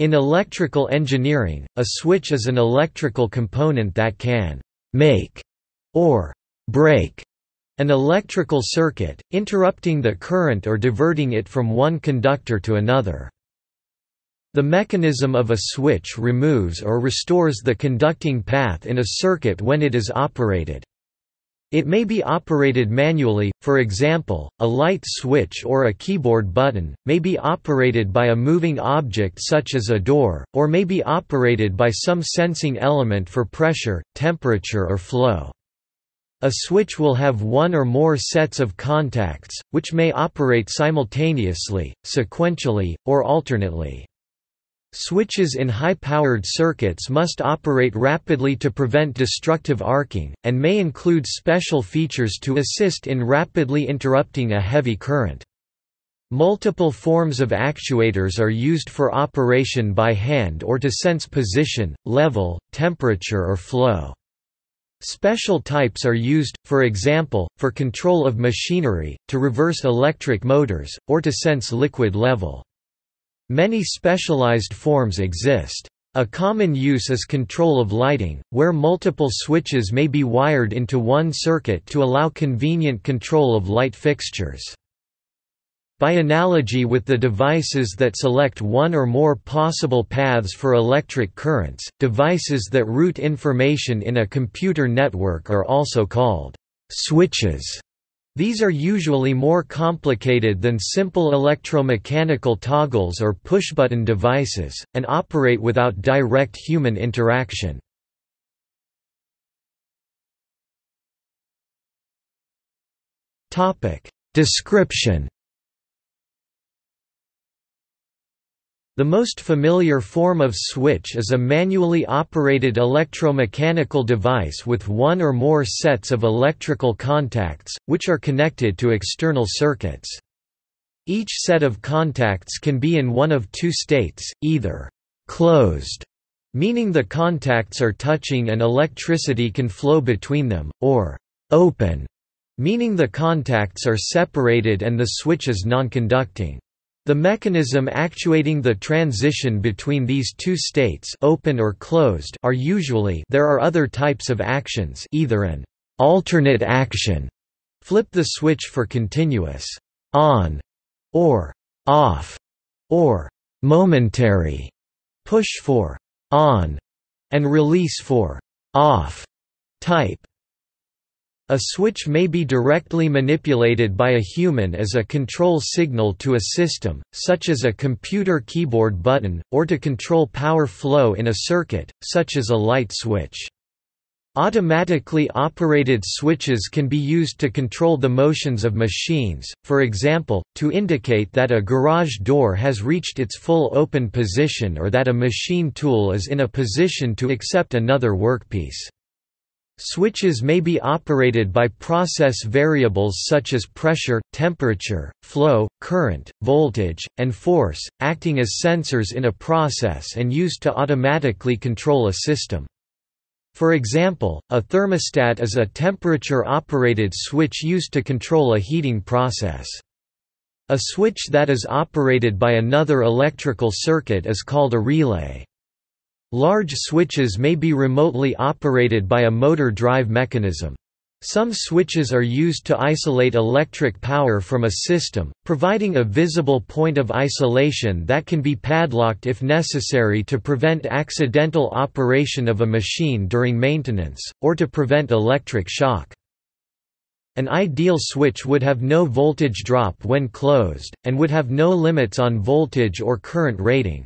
In electrical engineering, a switch is an electrical component that can «make» or «break» an electrical circuit, interrupting the current or diverting it from one conductor to another. The mechanism of a switch removes or restores the conducting path in a circuit when it is operated. It may be operated manually, for example, a light switch or a keyboard button, may be operated by a moving object such as a door, or may be operated by some sensing element for pressure, temperature or flow. A switch will have one or more sets of contacts, which may operate simultaneously, sequentially, or alternately. Switches in high-powered circuits must operate rapidly to prevent destructive arcing, and may include special features to assist in rapidly interrupting a heavy current. Multiple forms of actuators are used for operation by hand or to sense position, level, temperature or flow. Special types are used, for example, for control of machinery, to reverse electric motors, or to sense liquid level. Many specialized forms exist. A common use is control of lighting, where multiple switches may be wired into one circuit to allow convenient control of light fixtures. By analogy with the devices that select one or more possible paths for electric currents, devices that route information in a computer network are also called switches. These are usually more complicated than simple electromechanical toggles or push-button devices, and operate without direct human interaction. Description. The most familiar form of switch is a manually operated electromechanical device with one or more sets of electrical contacts, which are connected to external circuits. Each set of contacts can be in one of two states, either closed, meaning the contacts are touching and electricity can flow between them, or open, meaning the contacts are separated and the switch is non-conducting. The mechanism actuating the transition between these two states, open or closed, are usually there. Are other types of actions, either an alternate action, flip the switch for continuous on or off, or momentary push for on and release for off type. A switch may be directly manipulated by a human as a control signal to a system, such as a computer keyboard button, or to control power flow in a circuit, such as a light switch. Automatically operated switches can be used to control the motions of machines, for example, to indicate that a garage door has reached its full open position or that a machine tool is in a position to accept another workpiece. Switches may be operated by process variables such as pressure, temperature, flow, current, voltage, and force, acting as sensors in a process and used to automatically control a system. For example, a thermostat is a temperature-operated switch used to control a heating process. A switch that is operated by another electrical circuit is called a relay. Large switches may be remotely operated by a motor drive mechanism. Some switches are used to isolate electric power from a system, providing a visible point of isolation that can be padlocked if necessary to prevent accidental operation of a machine during maintenance, or to prevent electric shock. An ideal switch would have no voltage drop when closed, and would have no limits on voltage or current rating.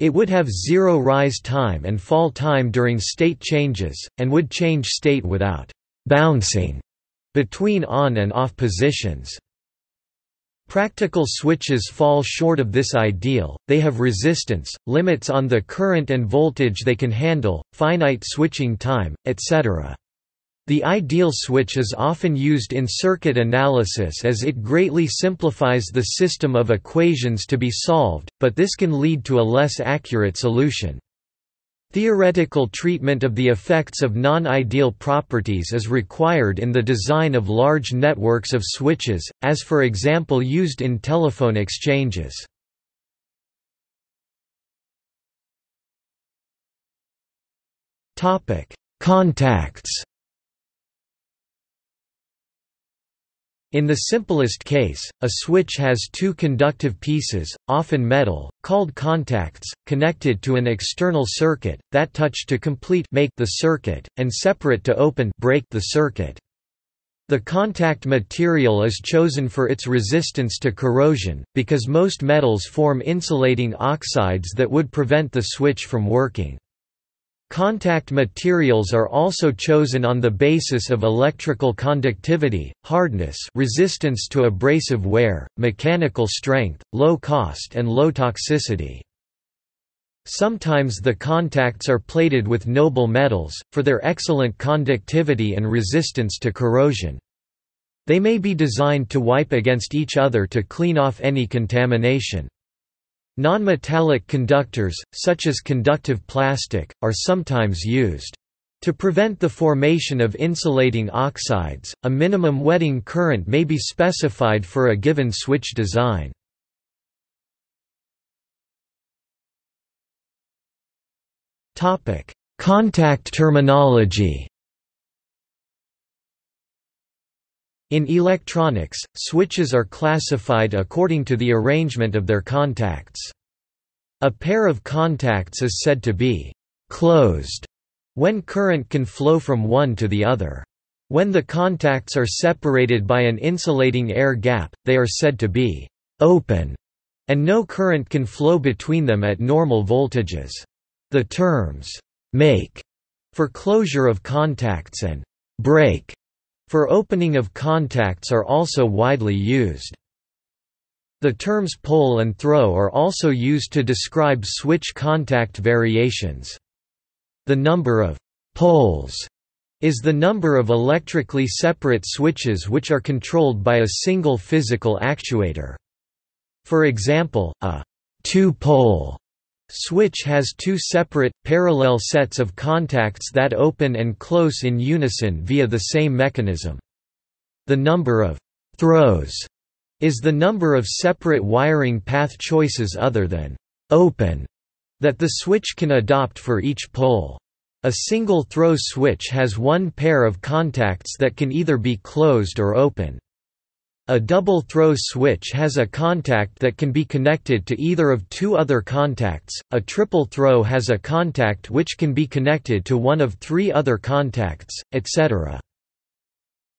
It would have zero rise time and fall time during state changes, and would change state without «bouncing» between on and off positions. Practical switches fall short of this ideal, they have resistance, limits on the current and voltage they can handle, finite switching time, etc. The ideal switch is often used in circuit analysis as it greatly simplifies the system of equations to be solved, but this can lead to a less accurate solution. Theoretical treatment of the effects of non-ideal properties is required in the design of large networks of switches, as for example used in telephone exchanges. Contacts. In the simplest case, a switch has two conductive pieces, often metal, called contacts, connected to an external circuit, that touch to complete make the circuit, and separate to open break the circuit. The contact material is chosen for its resistance to corrosion, because most metals form insulating oxides that would prevent the switch from working. Contact materials are also chosen on the basis of electrical conductivity, hardness, resistance to abrasive wear, mechanical strength, low cost and low toxicity. Sometimes the contacts are plated with noble metals, for their excellent conductivity and resistance to corrosion. They may be designed to wipe against each other to clean off any contamination. Nonmetallic conductors, such as conductive plastic, are sometimes used. To prevent the formation of insulating oxides, a minimum wetting current may be specified for a given switch design. Contact terminology. In electronics, switches are classified according to the arrangement of their contacts. A pair of contacts is said to be «closed» when current can flow from one to the other. When the contacts are separated by an insulating air gap, they are said to be «open» and no current can flow between them at normal voltages. The terms «make» for closure of contacts and «break» for opening of contacts are also widely used. The terms pull and throw are also used to describe switch contact variations. The number of «pulls» is the number of electrically separate switches which are controlled by a single physical actuator. For example, a «two-pole» switch has two separate, parallel sets of contacts that open and close in unison via the same mechanism. The number of «throws» is the number of separate wiring path choices other than «open» that the switch can adopt for each pole. A single throw switch has one pair of contacts that can either be closed or open. A double throw switch has a contact that can be connected to either of two other contacts. A triple throw has a contact which can be connected to one of three other contacts, etc.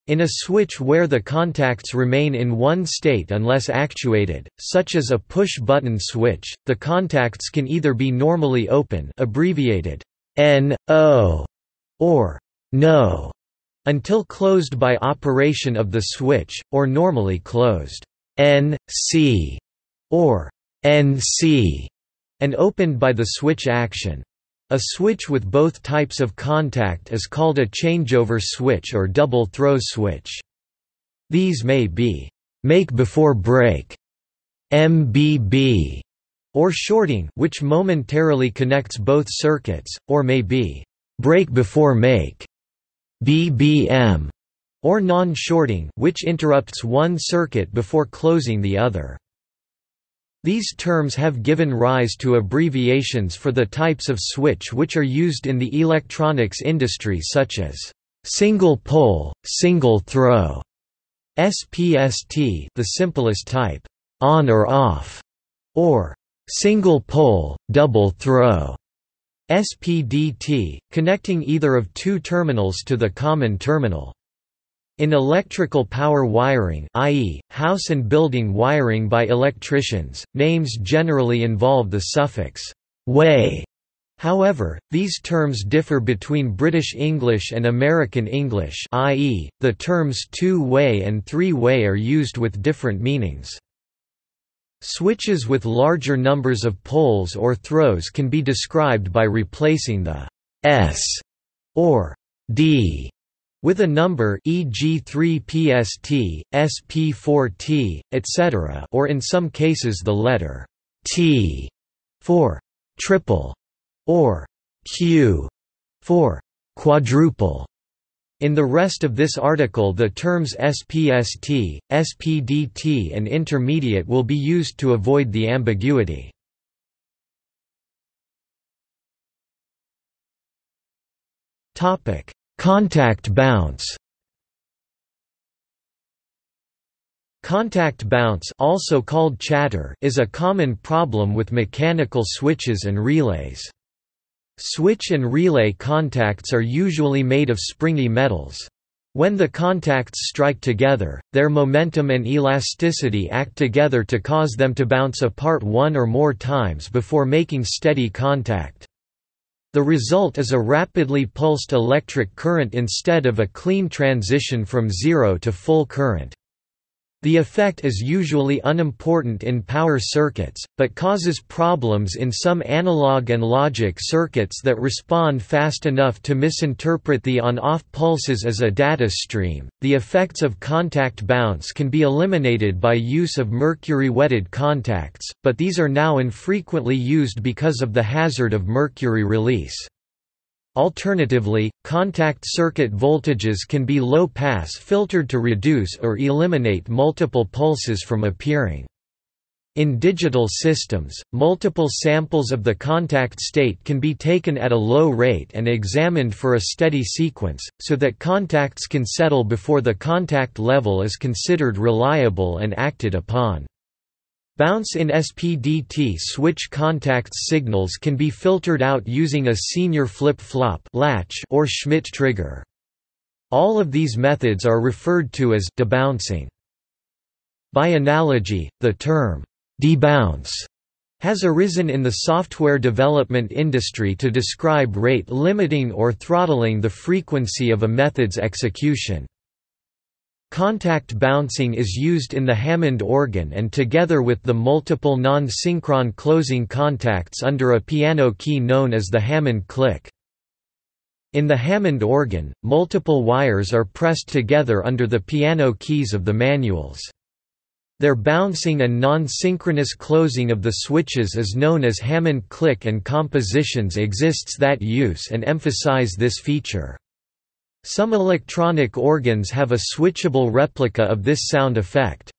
In a switch where the contacts remain in one state unless actuated, such as a push-button switch, the contacts can either be normally open, abbreviated NO, or NO, until closed by operation of the switch, or normally closed NC or NC and opened by the switch action. A switch with both types of contact is called a changeover switch or double throw switch. These may be make before break (MBB) or shorting, which momentarily connects both circuits, or may be break before make (BBM), or non-shorting, which interrupts one circuit before closing the other. These terms have given rise to abbreviations for the types of switch which are used in the electronics industry, such as single pole, single throw (SPST), the simplest type, on or off, or single pole, double throw (SPDT), connecting either of two terminals to the common terminal. In electrical power wiring, i.e., house and building wiring by electricians, names generally involve the suffix way. However, these terms differ between British English and American English, i.e., the terms two-way and three-way are used with different meanings. Switches with larger numbers of poles or throws can be described by replacing the S or D with a number, e.g. 3PST, SP4T, etc., or in some cases the letter T for triple or Q for quadruple. In the rest of this article, the terms SPST, SPDT and intermediate will be used to avoid the ambiguity. Contact bounce. Contact bounce, also called chatter, is a common problem with mechanical switches and relays. Switch and relay contacts are usually made of springy metals. When the contacts strike together, their momentum and elasticity act together to cause them to bounce apart one or more times before making steady contact. The result is a rapidly pulsed electric current instead of a clean transition from zero to full current. The effect is usually unimportant in power circuits, but causes problems in some analog and logic circuits that respond fast enough to misinterpret the on-off pulses as a data stream. The effects of contact bounce can be eliminated by use of mercury-wetted contacts, but these are now infrequently used because of the hazard of mercury release. Alternatively, contact circuit voltages can be low-pass filtered to reduce or eliminate multiple pulses from appearing. In digital systems, multiple samples of the contact state can be taken at a low rate and examined for a steady sequence, so that contacts can settle before the contact level is considered reliable and acted upon. Bounce in SPDT switch contacts signals can be filtered out using a senior flip-flop latch or Schmidt trigger. All of these methods are referred to as debouncing. By analogy, the term debounce has arisen in the software development industry to describe rate limiting or throttling the frequency of a method's execution. Contact bouncing is used in the Hammond organ and together with the multiple non-synchron closing contacts under a piano key known as the Hammond click. In the Hammond organ, multiple wires are pressed together under the piano keys of the manuals. Their bouncing and non-synchronous closing of the switches is known as Hammond click, and compositions exists that use and emphasize this feature. Some electronic organs have a switchable replica of this sound effect.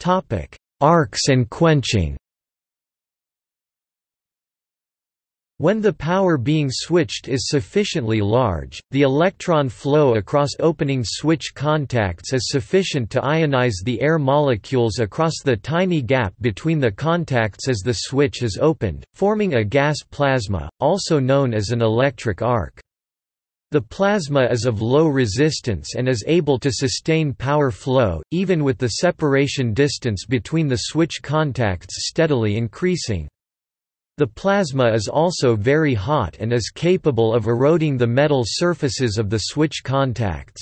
Topic: Arcs and quenching. When the power being switched is sufficiently large, the electron flow across opening switch contacts is sufficient to ionize the air molecules across the tiny gap between the contacts as the switch is opened, forming a gas plasma, also known as an electric arc. The plasma is of low resistance and is able to sustain power flow, even with the separation distance between the switch contacts steadily increasing. The plasma is also very hot and is capable of eroding the metal surfaces of the switch contacts.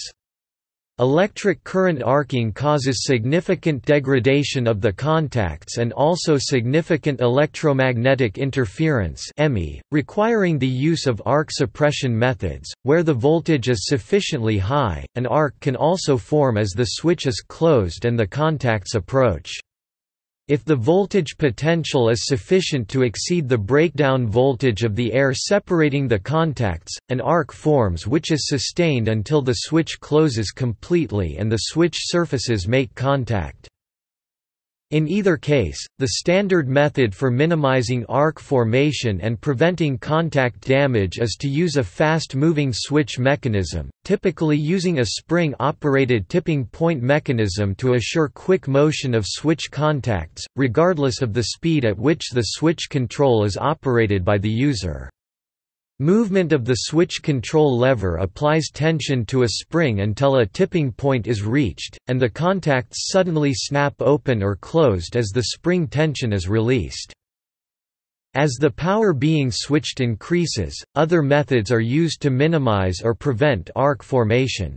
Electric current arcing causes significant degradation of the contacts and also significant electromagnetic interference (EMI), requiring the use of arc suppression methods. Where the voltage is sufficiently high, an arc can also form as the switch is closed and the contacts approach. If the voltage potential is sufficient to exceed the breakdown voltage of the air separating the contacts, an arc forms which is sustained until the switch closes completely and the switch surfaces make contact. In either case, the standard method for minimizing arc formation and preventing contact damage is to use a fast-moving switch mechanism, typically using a spring-operated tipping point mechanism to assure quick motion of switch contacts, regardless of the speed at which the switch control is operated by the user. Movement of the switch control lever applies tension to a spring until a tipping point is reached, and the contacts suddenly snap open or closed as the spring tension is released. As the power being switched increases, other methods are used to minimize or prevent arc formation.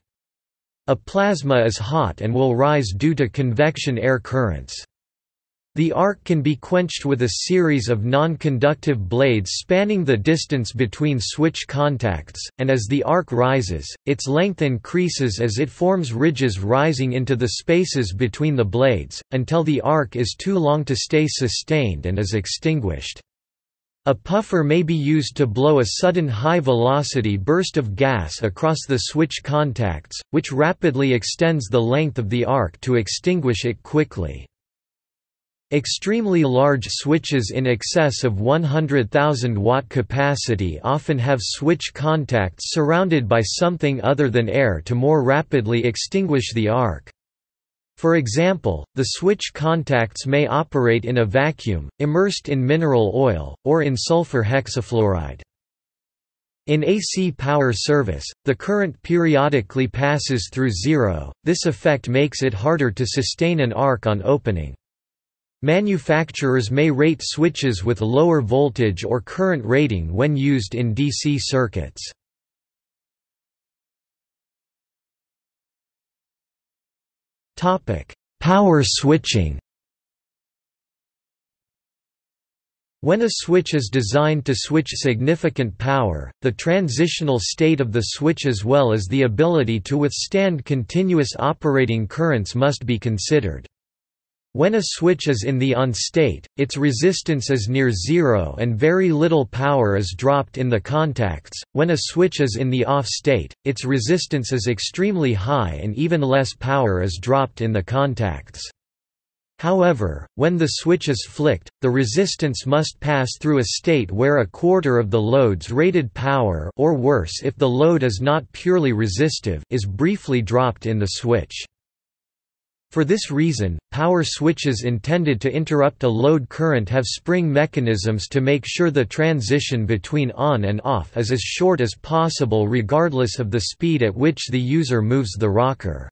A plasma is hot and will rise due to convection air currents. The arc can be quenched with a series of non-conductive blades spanning the distance between switch contacts, and as the arc rises, its length increases as it forms ridges rising into the spaces between the blades, until the arc is too long to stay sustained and is extinguished. A puffer may be used to blow a sudden high-velocity burst of gas across the switch contacts, which rapidly extends the length of the arc to extinguish it quickly. Extremely large switches in excess of 100,000 watt capacity often have switch contacts surrounded by something other than air to more rapidly extinguish the arc. For example, the switch contacts may operate in a vacuum, immersed in mineral oil, or in sulfur hexafluoride. In AC power service, the current periodically passes through zero. This effect makes it harder to sustain an arc on opening. Manufacturers may rate switches with lower voltage or current rating when used in DC circuits. Topic: Power switching. When a switch is designed to switch significant power, the transitional state of the switch as well as the ability to withstand continuous operating currents must be considered. When a switch is in the on state, its resistance is near zero and very little power is dropped in the contacts. When a switch is in the off state, its resistance is extremely high and even less power is dropped in the contacts. However, when the switch is flicked, the resistance must pass through a state where a quarter of the load's rated power, or worse if the load is not purely resistive, is briefly dropped in the switch. For this reason, power switches intended to interrupt a load current have spring mechanisms to make sure the transition between on and off is as short as possible regardless of the speed at which the user moves the rocker.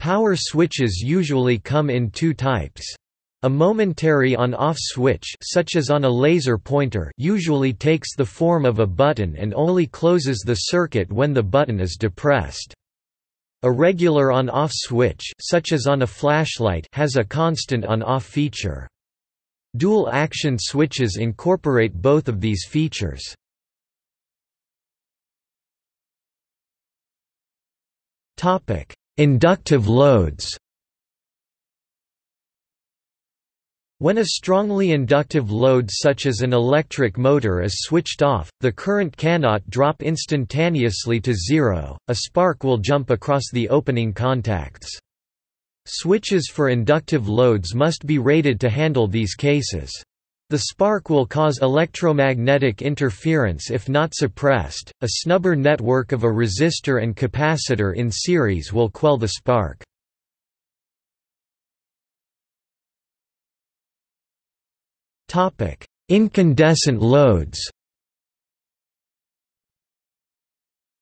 Power switches usually come in two types. A momentary on-off switch, such as on a laser pointer, usually takes the form of a button and only closes the circuit when the button is depressed. A regular on-off switch, such as on a flashlight, has a constant on-off feature. Dual-action switches incorporate both of these features. Topic: Inductive loads. When a strongly inductive load such as an electric motor is switched off, the current cannot drop instantaneously to zero, a spark will jump across the opening contacts. Switches for inductive loads must be rated to handle these cases. The spark will cause electromagnetic interference if not suppressed. A snubber network of a resistor and capacitor in series will quell the spark. Incandescent loads.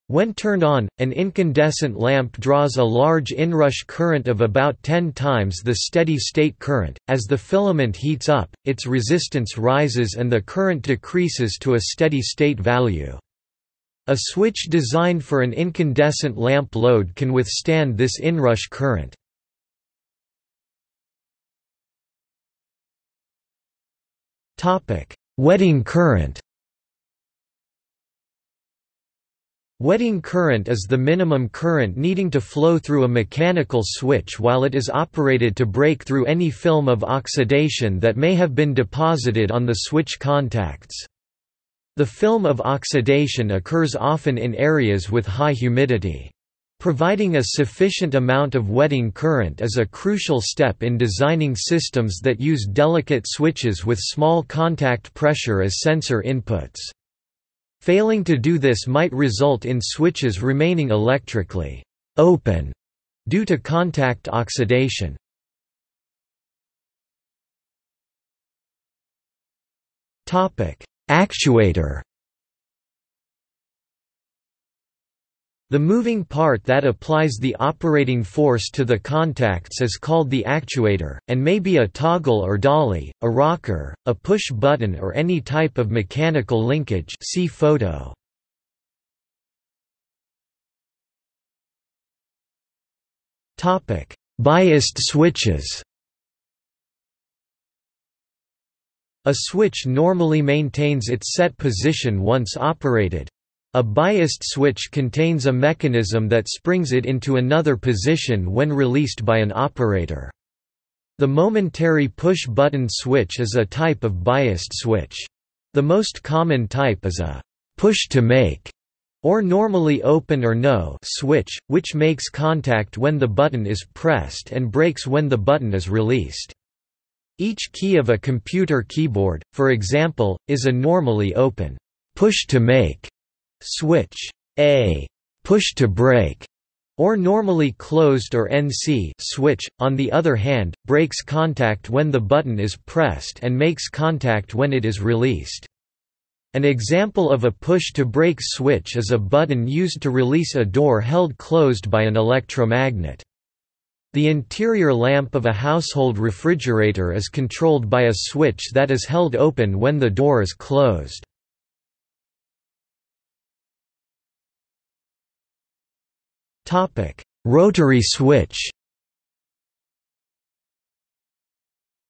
When turned on, an incandescent lamp draws a large inrush current of about 10 times the steady-state current. As the filament heats up, its resistance rises and the current decreases to a steady-state value. A switch designed for an incandescent lamp load can withstand this inrush current. Wetting current. Wetting current is the minimum current needing to flow through a mechanical switch while it is operated to break through any film of oxidation that may have been deposited on the switch contacts. The film of oxidation occurs often in areas with high humidity. Providing a sufficient amount of wetting current is a crucial step in designing systems that use delicate switches with small contact pressure as sensor inputs. Failing to do this might result in switches remaining electrically open due to contact oxidation. Actuator. The moving part that applies the operating force to the contacts is called the actuator, and may be a toggle or dolly, a rocker, a push button or any type of mechanical linkage. See photo. Biased switches. A switch normally maintains its set position once operated. A biased switch contains a mechanism that springs it into another position when released by an operator. The momentary push-button switch is a type of biased switch. The most common type is a push-to-make, or normally open or no switch, which makes contact when the button is pressed and breaks when the button is released. Each key of a computer keyboard, for example, is a normally open push-to-make switch, a push-to-break, or normally closed or NC switch, on the other hand, breaks contact when the button is pressed and makes contact when it is released. An example of a push-to-break switch is a button used to release a door held closed by an electromagnet. The interior lamp of a household refrigerator is controlled by a switch that is held open when the door is closed. Rotary switch.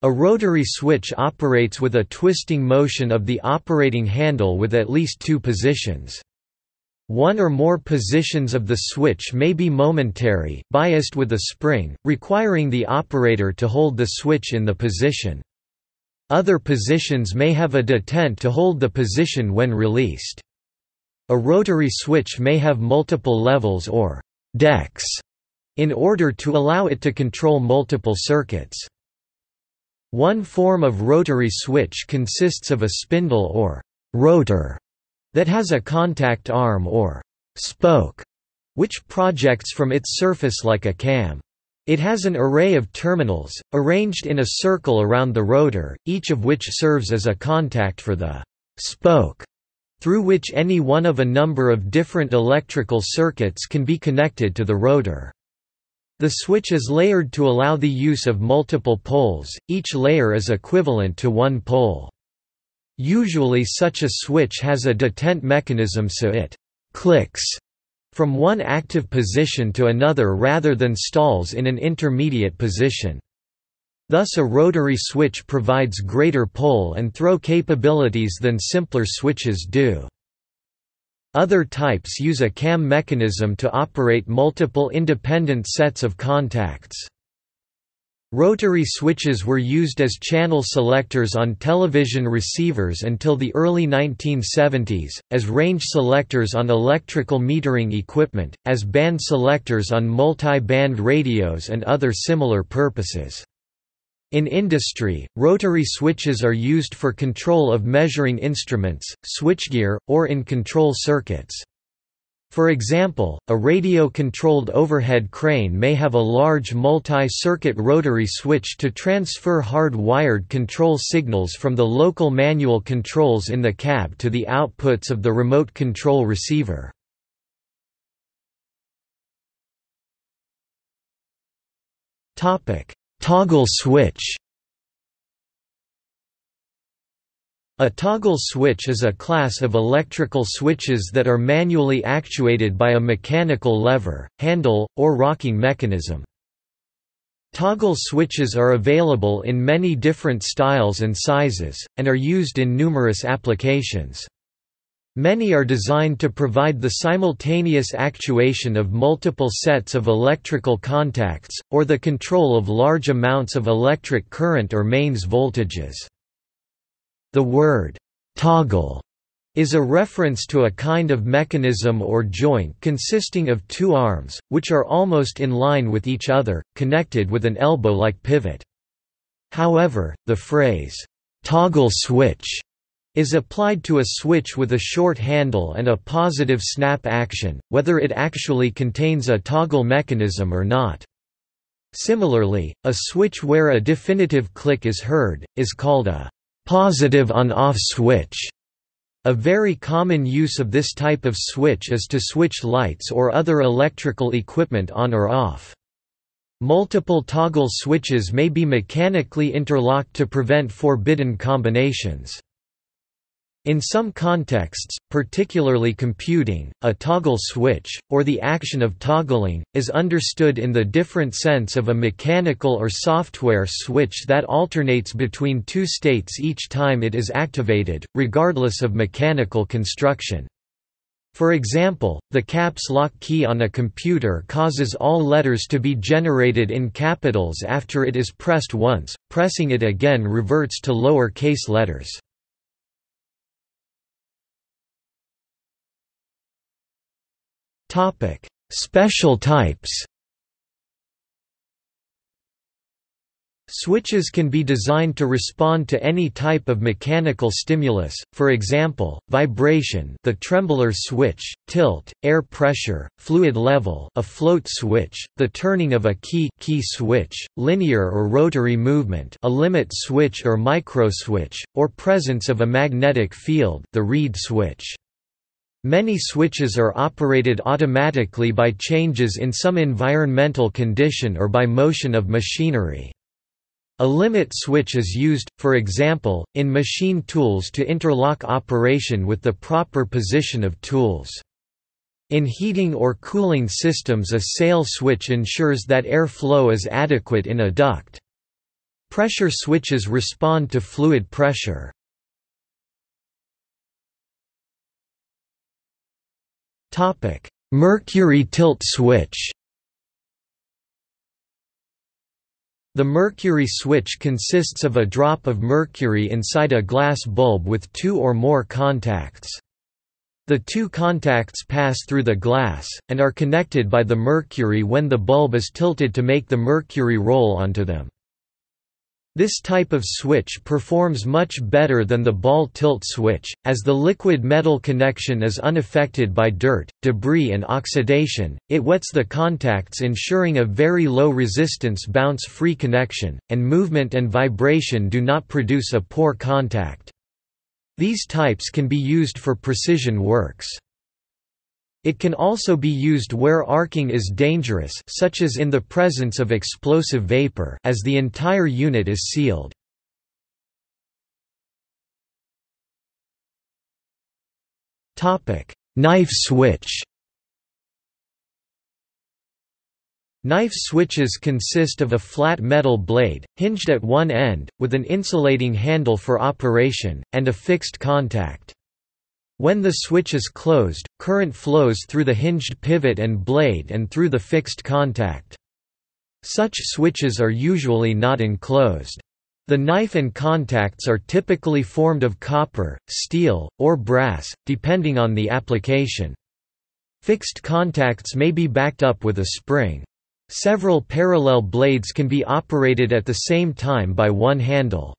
A rotary switch operates with a twisting motion of the operating handle with at least two positions. One or more positions of the switch may be momentary, biased with a spring, requiring the operator to hold the switch in the position. Other positions may have a detent to hold the position when released. A rotary switch may have multiple levels or decks in order to allow it to control multiple circuits. One form of rotary switch consists of a spindle or rotor that has a contact arm or spoke, which projects from its surface like a cam. It has an array of terminals, arranged in a circle around the rotor, each of which serves as a contact for the spoke, through which any one of a number of different electrical circuits can be connected to the rotor. The switch is layered to allow the use of multiple poles, each layer is equivalent to one pole. Usually such a switch has a detent mechanism so it «clicks» from one active position to another rather than stalls in an intermediate position. Thus a rotary switch provides greater pull and throw capabilities than simpler switches do. Other types use a cam mechanism to operate multiple independent sets of contacts. Rotary switches were used as channel selectors on television receivers until the early 1970s, as range selectors on electrical metering equipment, as band selectors on multi-band radios and other similar purposes. In industry, rotary switches are used for control of measuring instruments, switchgear, or in control circuits. For example, a radio-controlled overhead crane may have a large multi-circuit rotary switch to transfer hard-wired control signals from the local manual controls in the cab to the outputs of the remote control receiver. Toggle switch. A toggle switch is a class of electrical switches that are manually actuated by a mechanical lever, handle, or rocking mechanism. Toggle switches are available in many different styles and sizes, and are used in numerous applications. Many are designed to provide the simultaneous actuation of multiple sets of electrical contacts, or the control of large amounts of electric current or mains voltages. The word toggle is a reference to a kind of mechanism or joint consisting of two arms, which are almost in line with each other, connected with an elbow-like pivot. However, the phrase toggle switch is applied to a switch with a short handle and a positive snap action, whether it actually contains a toggle mechanism or not. Similarly, a switch where a definitive click is heard, is called a positive on-off switch. A very common use of this type of switch is to switch lights or other electrical equipment on or off. Multiple toggle switches may be mechanically interlocked to prevent forbidden combinations. In some contexts, particularly computing, a toggle switch, or the action of toggling, is understood in the different sense of a mechanical or software switch that alternates between two states each time it is activated, regardless of mechanical construction. For example, the caps lock key on a computer causes all letters to be generated in capitals after it is pressed once, pressing it again reverts to lower case letters. Special types. Switches can be designed to respond to any type of mechanical stimulus, for example, vibration, the trembler switch, tilt, air pressure, fluid level, a float switch, the turning of a key switch, linear or rotary movement, a limit switch or micro switch, or presence of a magnetic field, the reed switch. Many switches are operated automatically by changes in some environmental condition or by motion of machinery. A limit switch is used, for example, in machine tools to interlock operation with the proper position of tools. In heating or cooling systems, a sail switch ensures that air flow is adequate in a duct. Pressure switches respond to fluid pressure. Mercury tilt switch. The mercury switch consists of a drop of mercury inside a glass bulb with two or more contacts. The two contacts pass through the glass, and are connected by the mercury when the bulb is tilted to make the mercury roll onto them. This type of switch performs much better than the ball tilt switch, as the liquid metal connection is unaffected by dirt, debris and oxidation, it wets the contacts ensuring a very low resistance bounce-free connection, and movement and vibration do not produce a poor contact. These types can be used for precision works. It can also be used where arcing is dangerous, such as in the presence of explosive vapor, as the entire unit is sealed. Knife switch. Knife switches consist of a flat metal blade, hinged at one end, with an insulating handle for operation, and a fixed contact. When the switch is closed, current flows through the hinged pivot and blade and through the fixed contact. Such switches are usually not enclosed. The knife and contacts are typically formed of copper, steel, or brass, depending on the application. Fixed contacts may be backed up with a spring. Several parallel blades can be operated at the same time by one handle.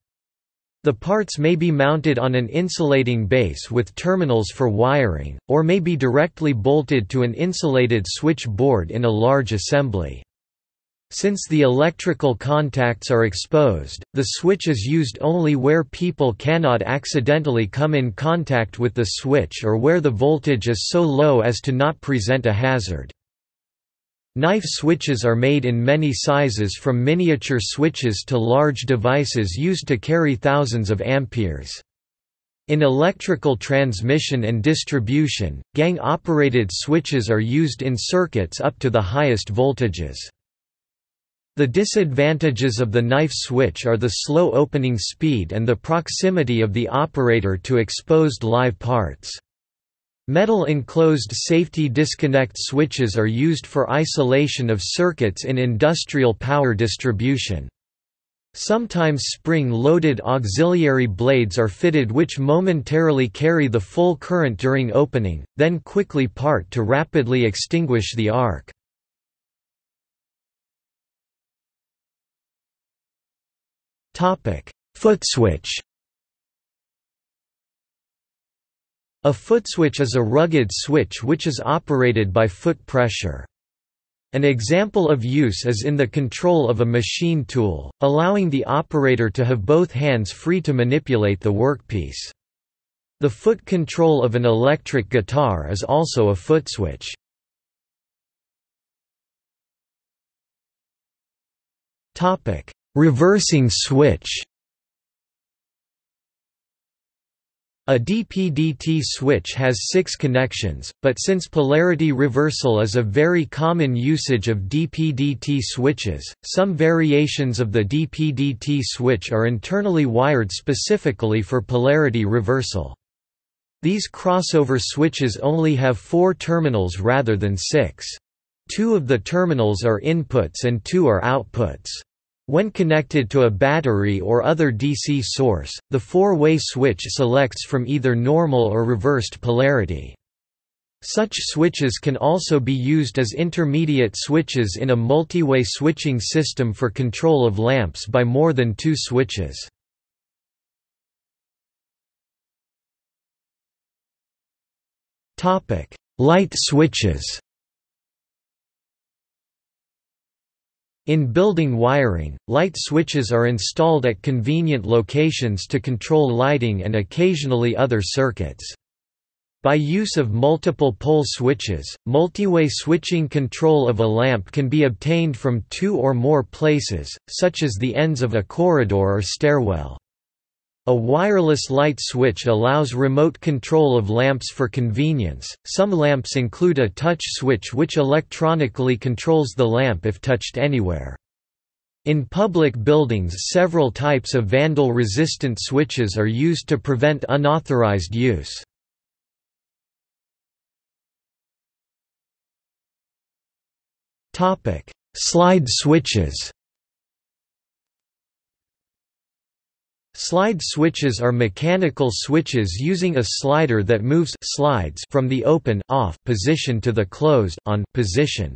The parts may be mounted on an insulating base with terminals for wiring, or may be directly bolted to an insulated switch board in a large assembly. Since the electrical contacts are exposed, the switch is used only where people cannot accidentally come in contact with the switch or where the voltage is so low as to not present a hazard. Knife switches are made in many sizes, from miniature switches to large devices used to carry thousands of amperes. In electrical transmission and distribution, gang-operated switches are used in circuits up to the highest voltages. The disadvantages of the knife switch are the slow opening speed and the proximity of the operator to exposed live parts. Metal-enclosed safety disconnect switches are used for isolation of circuits in industrial power distribution. Sometimes spring-loaded auxiliary blades are fitted which momentarily carry the full current during opening, then quickly part to rapidly extinguish the arc. Footswitch. A footswitch is a rugged switch which is operated by foot pressure. An example of use is in the control of a machine tool, allowing the operator to have both hands free to manipulate the workpiece. The foot control of an electric guitar is also a footswitch. Reversing switch. A DPDT switch has 6 connections, but since polarity reversal is a very common usage of DPDT switches, some variations of the DPDT switch are internally wired specifically for polarity reversal. These crossover switches only have 4 terminals rather than 6. 2 of the terminals are inputs and 2 are outputs. When connected to a battery or other DC source, the 4-way switch selects from either normal or reversed polarity. Such switches can also be used as intermediate switches in a multiway switching system for control of lamps by more than two switches. Light switches. In building wiring, light switches are installed at convenient locations to control lighting and occasionally other circuits. By use of multiple pole switches, multiway switching control of a lamp can be obtained from two or more places, such as the ends of a corridor or stairwell. A wireless light switch allows remote control of lamps for convenience. Some lamps include a touch switch which electronically controls the lamp if touched anywhere. In public buildings, several types of vandal-resistant switches are used to prevent unauthorized use. Slide switches. Slide switches are mechanical switches using a slider that moves slides from the open off position to the closed on position.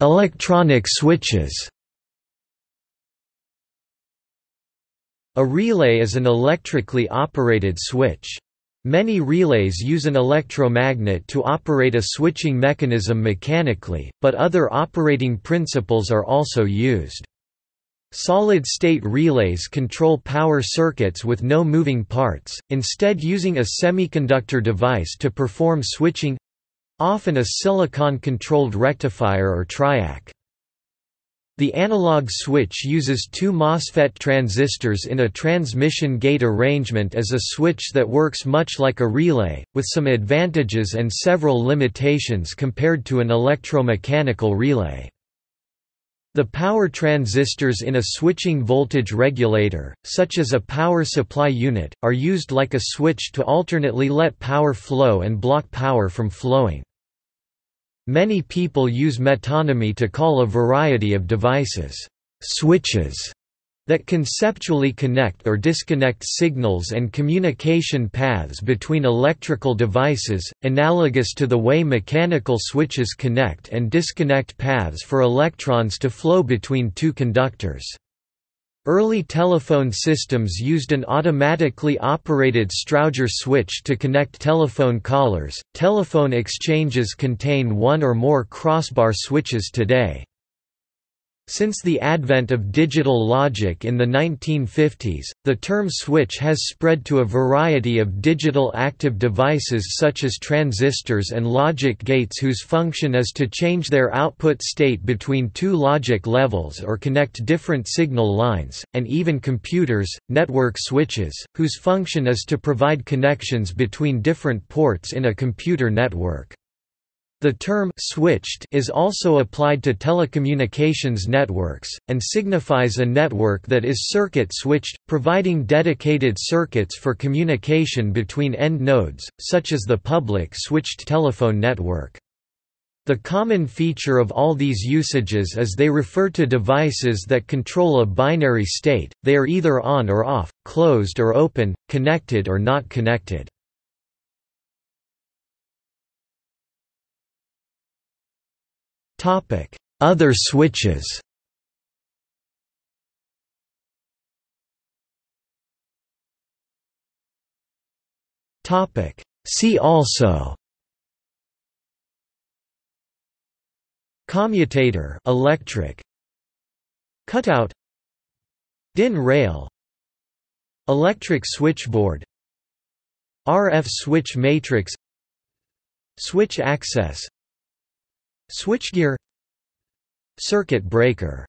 Electronic switches. A relay is an electrically operated switch. Many relays use an electromagnet to operate a switching mechanism mechanically, but other operating principles are also used. Solid-state relays control power circuits with no moving parts, instead using a semiconductor device to perform switching—often a silicon-controlled rectifier or triac. The analog switch uses two MOSFET transistors in a transmission gate arrangement as a switch that works much like a relay, with some advantages and several limitations compared to an electromechanical relay. The power transistors in a switching voltage regulator, such as a power supply unit, are used like a switch to alternately let power flow and block power from flowing. Many people use metonymy to call a variety of devices switches that conceptually connect or disconnect signals and communication paths between electrical devices, analogous to the way mechanical switches connect and disconnect paths for electrons to flow between two conductors. Early telephone systems used an automatically operated Strouger switch to connect telephone callers. Telephone exchanges contain one or more crossbar switches today. Since the advent of digital logic in the 1950s, the term switch has spread to a variety of digital active devices such as transistors and logic gates whose function is to change their output state between two logic levels or connect different signal lines, and even computers, network switches, whose function is to provide connections between different ports in a computer network. The term switched is also applied to telecommunications networks, and signifies a network that is circuit-switched, providing dedicated circuits for communication between end nodes, such as the public switched telephone network. The common feature of all these usages is they refer to devices that control a binary state, they are either on or off, closed or open, connected or not connected. Other switches. See also: commutator, electric, cutout, DIN rail, electric switchboard, RF switch matrix, switch access, switchgear, circuit breaker.